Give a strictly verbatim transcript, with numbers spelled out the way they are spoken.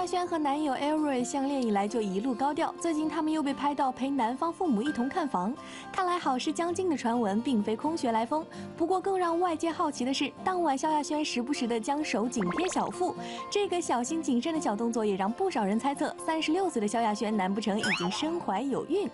萧亚轩和男友 Elroy 相恋以来就一路高调，最近他们又被拍到陪男方父母一同看房。看来好事将近的传闻并非空穴来风。不过更让外界好奇的是，当晚萧亚轩时不时的将手紧贴小腹，这个小心谨慎的小动作也让不少人猜测，三十六岁的萧亚轩难不成已经身怀有孕？